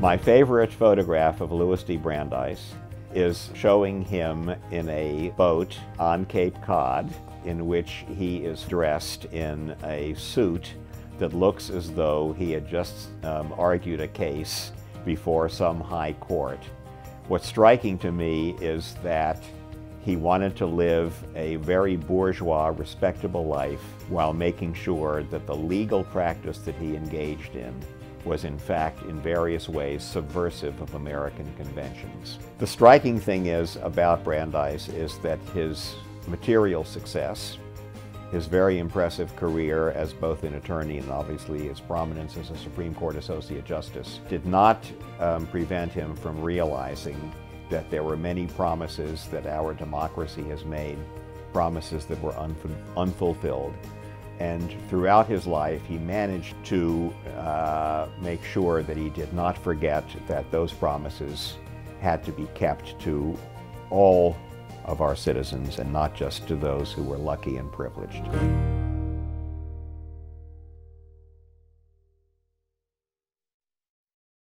My favorite photograph of Louis D. Brandeis is showing him in a boat on Cape Cod, in which he is dressed in a suit that looks as though he had just argued a case before some high court. What's striking to me is that he wanted to live a very bourgeois, respectable life while making sure that the legal practice that he engaged in was in fact in various ways subversive of American conventions. The striking thing is about Brandeis is that his material success, his very impressive career as both an attorney and obviously his prominence as a Supreme Court Associate Justice, did not prevent him from realizing that there were many promises that our democracy has made, promises that were unfulfilled. And throughout his life, he managed to make sure that he did not forget that those promises had to be kept to all of our citizens and not just to those who were lucky and privileged.